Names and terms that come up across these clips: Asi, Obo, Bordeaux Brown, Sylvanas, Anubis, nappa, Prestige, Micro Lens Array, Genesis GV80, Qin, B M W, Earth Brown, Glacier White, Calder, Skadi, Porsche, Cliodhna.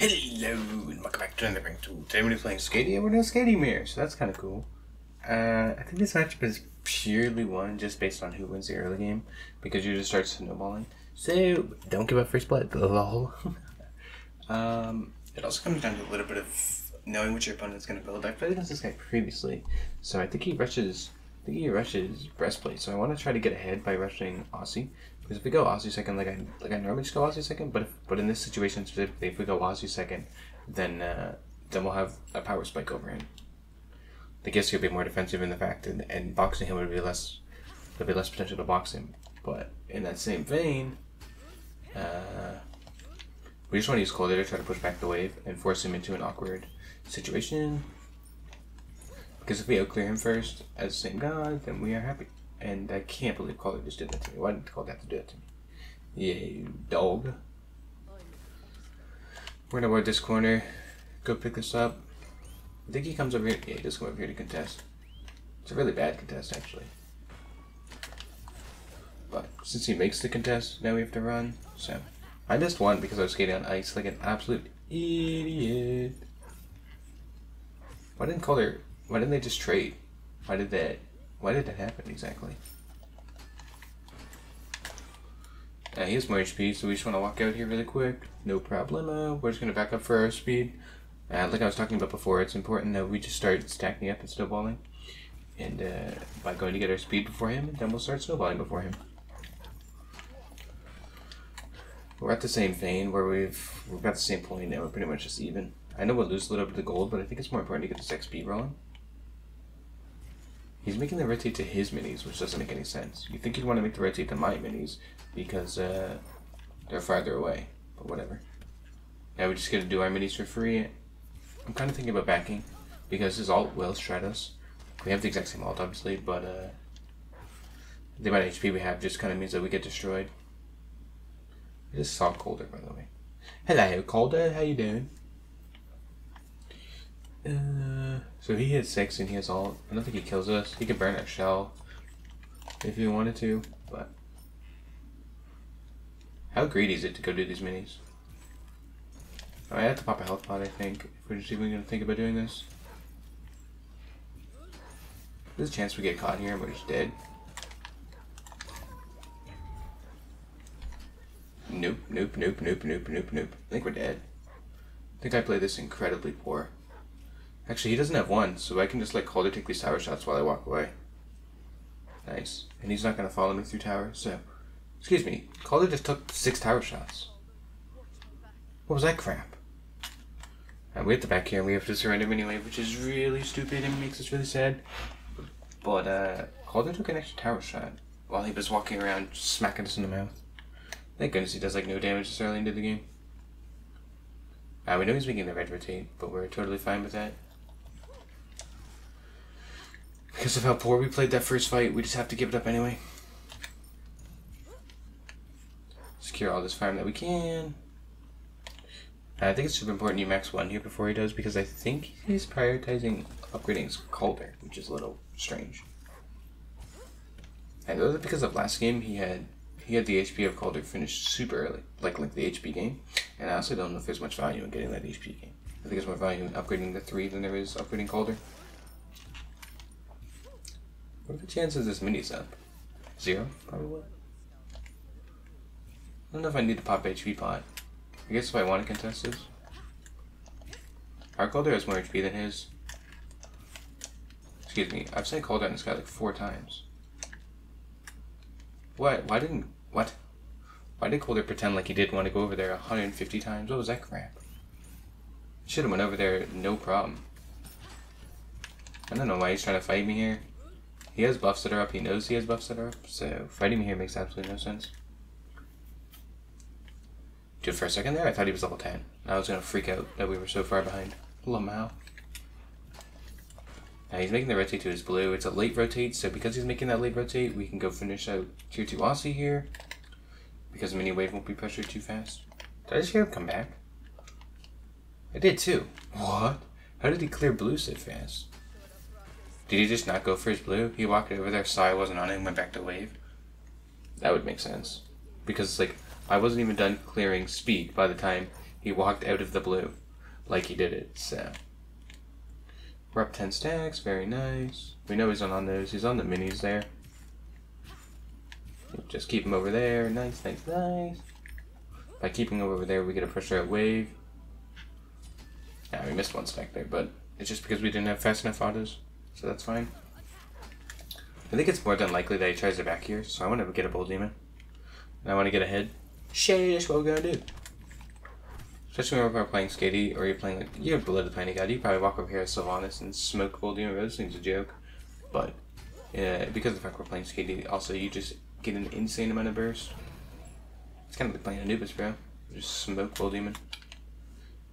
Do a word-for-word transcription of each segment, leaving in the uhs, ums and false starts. Hello, and welcome back to another ring two. Today we're playing Skadi and we're doing Skadi Mirror, so that's kind of cool. Uh, I think this matchup is purely won just based on who wins the early game, because you just start snowballing. So, don't give up first blood, lol. um, it also comes down to a little bit of knowing what your opponent's going to build. I've played against this guy previously, so I think he rushes, I think he rushes breastplate, so I want to try to get ahead by rushing Asi. Because if we go Aussie second, like I like I normally just go Aussie second, but if, but in this situation specifically, if we go Aussie second, then uh, then we'll have a power spike over him. I guess he'll be more defensive in the fact, and, and boxing him would be less, there'll be less potential to box him. But in that same vein, uh, we just want to use Cliodhna to try to push back the wave and force him into an awkward situation. Because if we outclear him first as the same god, then we are happy. And I can't believe Cliodhna just did that to me. Why did Cliodhna have to do that to me? Yeah, you dog. We're gonna go this corner. Go pick this up. I think he comes over here. Yeah, he does come over here to contest. It's a really bad contest, actually. But since he makes the contest, now we have to run. So I missed one because I was skating on ice like an absolute idiot. Why didn't Cliodhna? Why didn't they just trade? Why did that? Why did that happen exactly? Now he has more H P, so we just want to walk out here really quick. No problemo. We're just going to back up for our speed. Uh, like I was talking about before, it's important that we just start stacking up and snowballing. And uh, by going to get our speed before him, then we'll start snowballing before him. We're at the same vein where we've, we're about the same point now. We're pretty much just even. I know we'll lose a little bit of gold, but I think it's more important to get this X P rolling. He's making the rotate to his minis, which doesn't make any sense. You'd think he'd want to make the rotate to my minis because uh, they're farther away, but whatever. Now we just got to do our minis for free. I'm kind of thinking about backing because his alt will shred us. We have the exact same alt, obviously, but uh, the amount of H P we have just kind of means that we get destroyed. I just saw Colder, by the way. Hello, Colder. How you doing? Uh, so he has six and he has ult. I don't think he kills us. He could burn our shell if he wanted to, but how greedy is it to go do these minis? Oh, I have to pop a health pod, I think, if we're just even going to think about doing this. There's a chance we get caught here and we're just dead. Nope, nope, nope, nope, nope, nope, nope. I think we're dead. I think I played this incredibly poor. Actually, he doesn't have one, so I can just like hold it, take these tower shots while I walk away. Nice. And he's not going to follow me through tower, so... Excuse me, Cliodhna just took six tower shots. What was that crap? And we have to back here and we have to surrender him anyway, which is really stupid and makes us really sad. But, uh, Cliodhna took an extra tower shot while he was walking around smacking us in the mouth. Thank goodness he does like no damage this early into the game. Uh, we know he's making the red rotate, but we're totally fine with that. Because of how poor we played that first fight, we just have to give it up anyway. Secure all this farm that we can. And I think it's super important you max one here before he does, because I think he's prioritizing upgrading his Cliodhna, which is a little strange. And that was because of last game, he had he had the H P of Cliodhna finished super early, like like the H P game. And I also don't know if there's much value in getting that H P game. I think there's more value in upgrading the three than there is upgrading Cliodhna. What are the chances this mini's up? Zero, probably. I don't know if I need to pop H P pot. I guess if I want to contest this. Our Cliodhna has more H P than his. Excuse me, I've said Cliodhna on this guy like four times. What? Why didn't... What? Why did Cliodhna pretend like he did want to go over there one hundred fifty times? What was that crap? Should have went over there, no problem. I don't know why he's trying to fight me here. He has buffs that are up, he knows he has buffs that are up, so fighting me here makes absolutely no sense. Dude, for a second there, I thought he was level ten. I was going to freak out that we were so far behind. Lmao. Now he's making the rotate to his blue. It's a late rotate, so because he's making that late rotate, we can go finish out tier two Aussie here. Because mini wave won't be pressured too fast. Did I just hear him come back? I did too. What? How did he clear blue so fast? Did he just not go for his blue? He walked over there, saw I wasn't on it, and went back to wave. That would make sense. Because, like, I wasn't even done clearing speed by the time He walked out of the blue, like he did it, so. We're up ten stacks, very nice. We know he's not on those, he's on the minis there. We'll just keep him over there, nice, nice, nice. By keeping him over there, we get a pressure out wave. Yeah, we missed one stack there, but it's just because we didn't have fast enough autos, so that's fine. I think it's more than likely that he tries to back here, so I want to get a Bull Demon. And I want to get ahead. Sheesh, what we gonna do? Especially when we're playing Skadi, or you're playing like, you have Blood of the Tiny God, you probably walk over here as Sylvanas and smoke Bull Demon, but this thing's a joke. But, yeah, because of the fact we're playing Skadi, also you just get an insane amount of burst. It's kind of like playing Anubis, bro. Just smoke Bull Demon.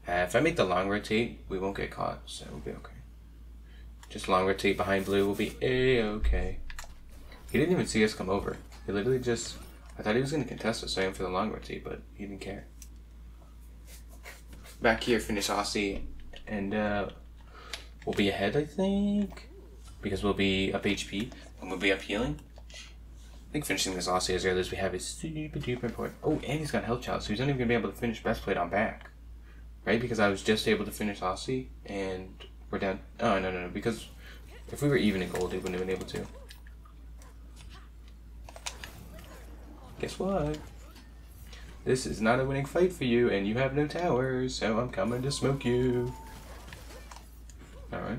Uh, if I make the long rotate, we won't get caught, so we'll be okay. Just long rotate behind blue, we'll be a-okay. He didn't even see us come over. He literally just... I thought he was going to contest us, I am for the long rotate, but he didn't care. Back here, finish Aussie, and uh, we'll be ahead, I think? Because we'll be up H P, and we'll be up healing. I think finishing this Aussie as early as we have is super duper important. Oh, and he's got health child, so he's not even going to be able to finish Breastplate on back. Right, because I was just able to finish Asi, and we're down. Oh no no no! Because if we were even in gold, we wouldn't have been able to. Guess what? This is not a winning fight for you, and you have no towers, so I'm coming to smoke you. All right.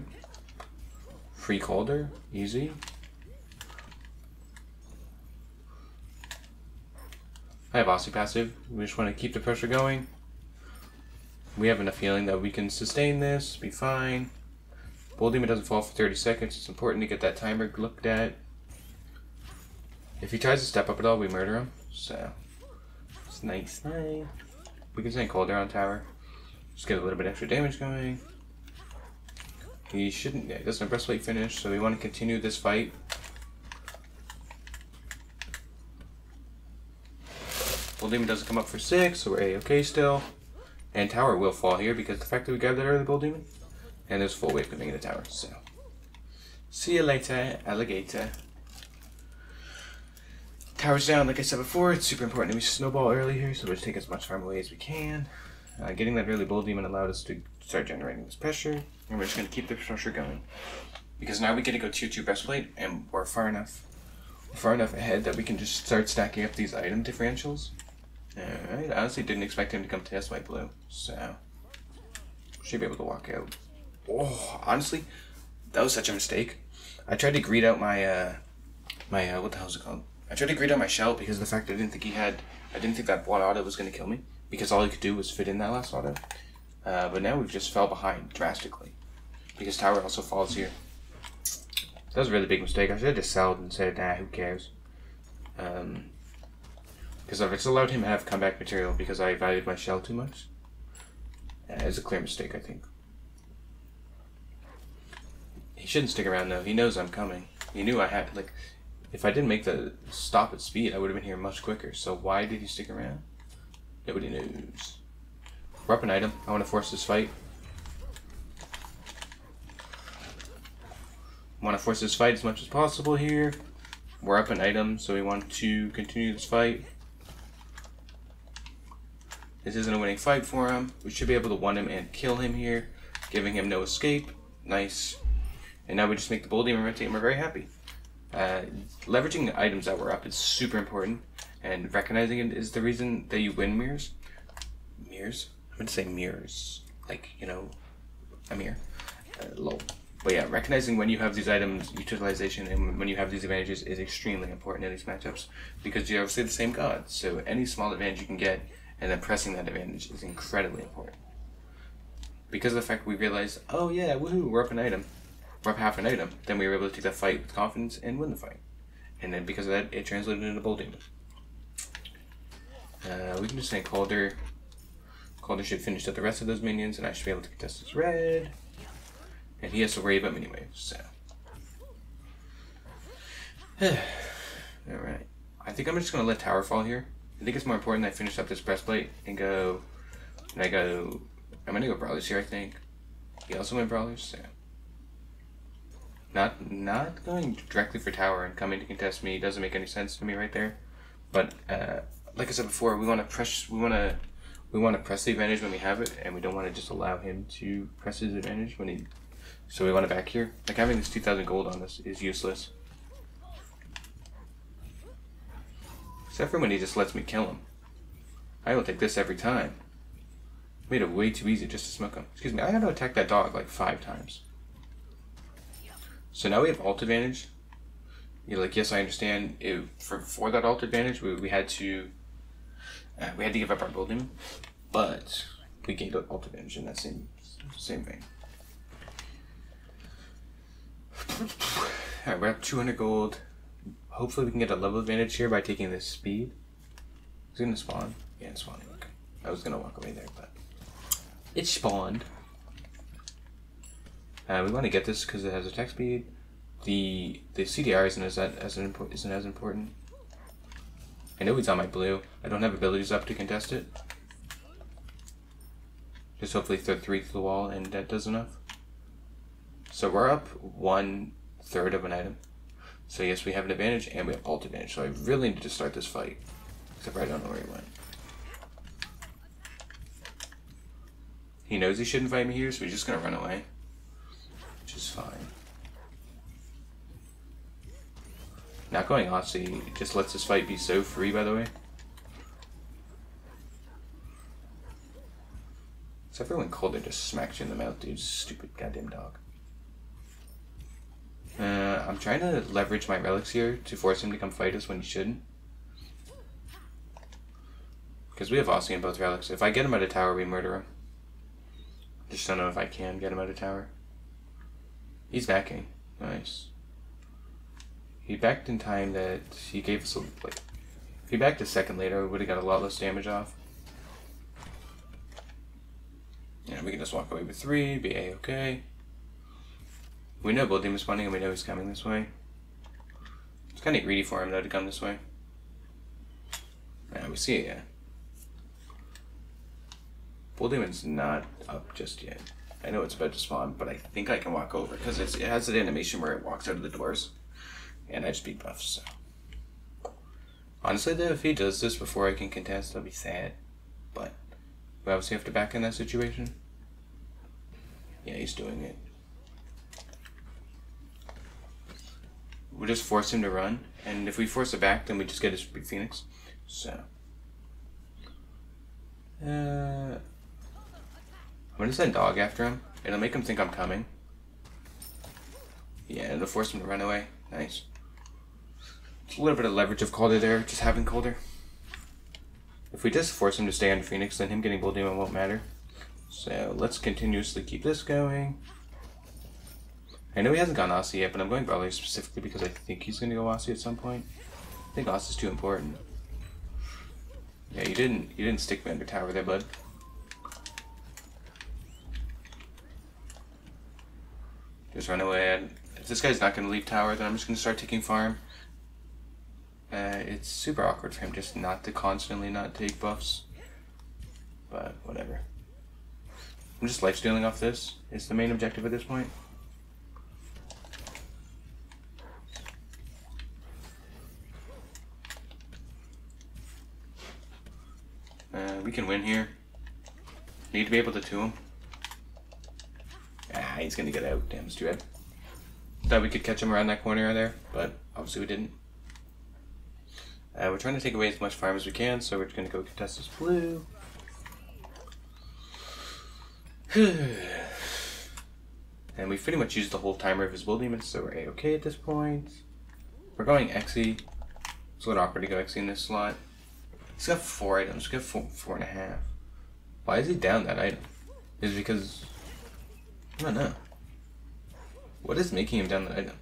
Free Calder, easy. I have Asi passive. We just want to keep the pressure going. We have enough healing that we can sustain this, be fine. Bull Demon doesn't fall for thirty seconds. It's important to get that timer looked at. If he tries to step up at all, we murder him. So, it's nice. Nice. We can send Calder on tower. Just get a little bit extra damage going. He shouldn't... Yeah, he doesn't have Breastplate finish, so we want to continue this fight. Bull Demon doesn't come up for six, so we're A-okay still. And tower will fall here because the fact that we grabbed that early Bull Demon. And there's full wave coming in the tower, so. See you later, alligator. Tower's down, like I said before, it's super important that we snowball early here, so we'll just take as much farm away as we can. Uh, getting that early Bull Demon allowed us to start generating this pressure, and we're just going to keep the pressure going. Because now we get to go tier two Breastplate, and we're far enough, far enough ahead that we can just start stacking up these item differentials. Alright, I honestly didn't expect him to come test my blue, so should be able to walk out. Oh, honestly, that was such a mistake. I tried to greed out my, uh, my, uh, what the hell is it called? I tried to greed out my shell because of the fact that I didn't think he had, I didn't think that one auto was going to kill me, because all he could do was fit in that last auto. Uh, but now we've just fell behind drastically, because tower also falls here. So that was a really big mistake. I should have just sold and said, nah, who cares? Um... Because I've just allowed him to have comeback material because I valued my shell too much. Uh, it's a clear mistake, I think. He shouldn't stick around though. He knows I'm coming. He knew I had, like, if I didn't make the stop at speed, I would have been here much quicker. So why did he stick around? Nobody knows. We're up an item. I want to force this fight. I want to force this fight as much as possible here. We're up an item, so we want to continue this fight. This isn't a winning fight for him. We should be able to one him and kill him here, giving him no escape. Nice. And now we just make the Bull Demon rotate, and we're very happy. Uh, leveraging the items that were up is super important, and recognizing it is the reason that you win mirrors. Mirrors? I'm going to say mirrors. Like, you know, a mirror. Uh, lol. But yeah, recognizing when you have these items, utilization, and when you have these advantages is extremely important in these matchups, because you obviously have the same god, so any small advantage you can get, and then pressing that advantage is incredibly important. Because of the fact we realized, oh yeah, woohoo, we're up an item. We're up half an item. Then we were able to take that fight with confidence and win the fight. And then because of that, it translated into Bull Demon. Uh, we can just say Calder. Calder should finish up the rest of those minions, and I should be able to contest this red. And he has to worry about mini waves, so. Alright. I think I'm just going to let tower fall here. I think it's more important that I finish up this Breastplate and go, and I go, I'm gonna go Brawlers here, I think. He also went Brawlers, so. Not, not going directly for tower and coming to contest me doesn't make any sense to me right there. But, uh, like I said before, we wanna press, we wanna, we want to press the advantage when we have it, and we don't want to just allow him to press his advantage when he... So we want it back here. Like, having this two thousand gold on us is useless. Except for when he just lets me kill him. I will take this every time. Made it way too easy just to smoke him. Excuse me, I had to attack that dog like five times. So now we have alt advantage. You're like, yes, I understand. It, for, for that alt advantage, we, we had to uh, we had to give up our building, but we gained alt advantage in that same same vein. Alright, we're up two hundred gold. Hopefully we can get a level advantage here by taking this speed. Is it gonna spawn? Yeah, it's spawning. Okay. I was gonna walk away there, but it spawned. Uh, we want to get this because it has attack speed. The the C D R isn't as as an isn't as important. I know he's on my blue. I don't have abilities up to contest it. Just hopefully throw three to the wall, and that does enough. So we're up one third of an item. So yes, we have an advantage, and we have alt advantage. So I really need to start this fight. Except I don't know where he went. He knows he shouldn't fight me here, so he's just gonna run away. Which is fine. Not going Asi just lets this fight be so free, by the way. Except for when Colder just smacks you in the mouth, dude. Stupid goddamn dog. Uh, I'm trying to leverage my relics here to force him to come fight us when he shouldn't. Because we have Asi in both relics. If I get him out of tower, we murder him. Just don't know if I can get him out of tower. He's backing. Nice. He backed in time that he gave us a... Like, if he backed a second later, we would have got a lot less damage off. And we can just walk away with three, be A-okay. We know Bull Demon's spawning, and we know he's coming this way. It's kind of greedy for him, though, to come this way. Yeah, we see it, yeah. Bull Demon's not up just yet. I know it's about to spawn, but I think I can walk over, because it has an animation where it walks out of the doors, and I just beat buffs, so. Honestly, though, if he does this before I can contest, that'll be sad, but we obviously have to back in that situation. Yeah, he's doing it. We just force him to run, and if we force it back, then we just get his big phoenix, so. Uh... I'm gonna send dog after him. It'll make him think I'm coming. Yeah, it'll force him to run away. Nice. It's a little bit of leverage of Colder there, just having Colder. If we just force him to stay on Phoenix, then him getting Bull Demon won't matter. So let's continuously keep this going. I know he hasn't gone Aussie yet, but I'm going Brawler specifically because I think he's gonna go Aussie at some point. I think Aussie's too important. Yeah, you didn't you didn't stick me under tower there, bud. Just run away. If this guy's not going to leave tower, then I'm just going to start taking farm. Uh, it's super awkward for him just not to constantly not take buffs. But whatever. I'm just life stealing off this. It's the main objective at this point. Uh, we can win here. Need to be able to two him. Ah, he's gonna get out. Damn, it's too bad. Thought we could catch him around that corner there, but obviously we didn't. Uh, we're trying to take away as much farm as we can, so we're gonna go contest this blue. And we've pretty much used the whole timer of his bull demons, so we're A-okay at this point. We're going Xe. It's a little awkward to go Xe in this slot. He's got four items. He's got four, four and a half. Why is he down that item? Is it because... I don't know. What is making him down that item?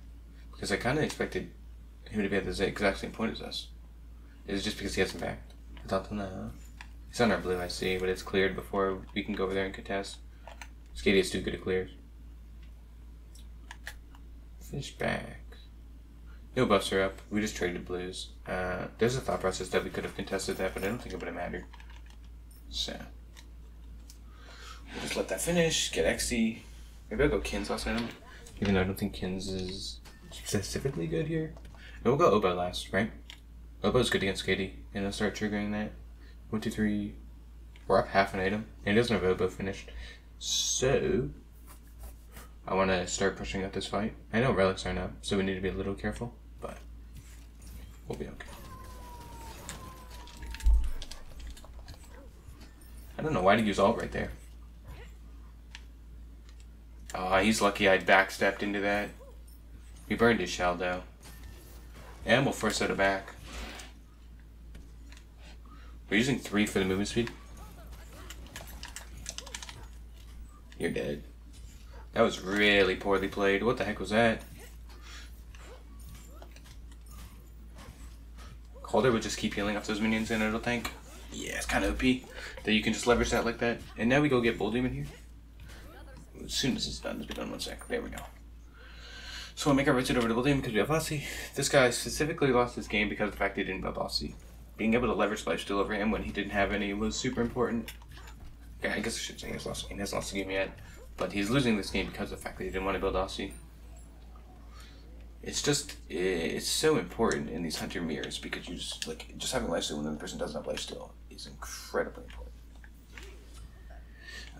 Because I kind of expected him to be at the exact same point as us. Is it just because he hasn't backed? I don't know. He's on our blue, I see, but it's cleared before we can go over there and contest. Skadi is too good to clear. Fish back. No buffs are up. We just traded blues. Uh, there's a thought process that we could have contested that, but I don't think it would have mattered. So. We'll just let that finish, get Xe. Maybe I'll go Qin's last item, even though I don't think Qin's is specifically good here. And we'll go Obo last, right? Obo's good against Skadi, and I'll start triggering that. One, two, three, We're up half an item. It is Novobo finished. So I want to start pushing up this fight. I know relics aren't up, so we need to be a little careful, but we'll be okay. I don't know why to use ult right there. Ah, oh, he's lucky I backstepped into that. He burned his shell, though. And we'll force out a back. We're using three for the movement speed. You're dead. That was really poorly played. What the heck was that? Calder would just keep healing off those minions and it'll tank. Yeah, it's kind of O P that you can just leverage that like that. And now we go get Bull Demon here. As soon as it's done, it's done. One sec. There we go. So we'll make our retreat over to Bull Demon because we have Asi. This guy specifically lost his game because of the fact he didn't buff Asi. Being able to leverage lifesteal over him when he didn't have any was super important. Yeah, I guess I should say he's lost. He hasn't lost the game yet. But he's losing this game because of the fact that he didn't want to build Asi. It's just, it's so important in these hunter mirrors because you just, like, just having lifesteal when the person doesn't have lifesteal is incredibly important.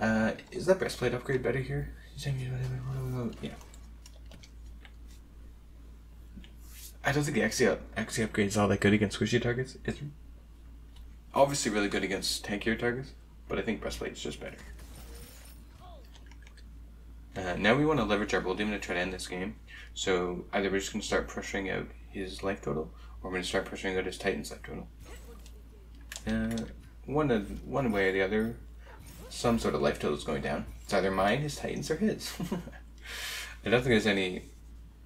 Uh, is that breastplate upgrade better here? Yeah. I don't think the Axie, up, Axie upgrade is all that good against squishy targets. It's obviously really good against tankier targets, but I think breastplate is just better. Uh, now we want to leverage our Bull Demon to try to end this game. So either we're just going to start pushing out his life total, or we're going to start pushing out his Titan's life total. Uh, one of one way or the other, some sort of life total is going down. It's either mine, his Titan's, or his. I don't think there's any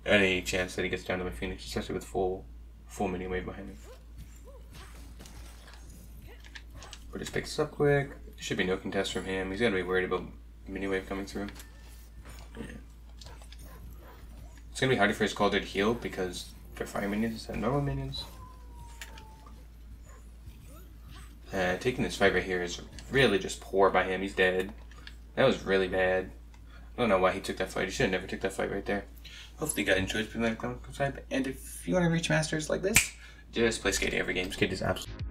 any chance that he gets down to my Phoenix, especially with full full mini wave behind him. We'll just pick this up quick. There should be no contest from him. He's got to be worried about mini wave coming through. Yeah. It's gonna be harder for his Calder to heal because they're fire minions and normal minions. Uh, taking this fight right here is really just poor by him. He's dead. That was really bad. I don't know why he took that fight. He should have never took that fight right there. Hopefully you guys enjoyed. Please like, comment, subscribe, and if you want to reach masters like this, just play Skadi every game. Skadi is absolutely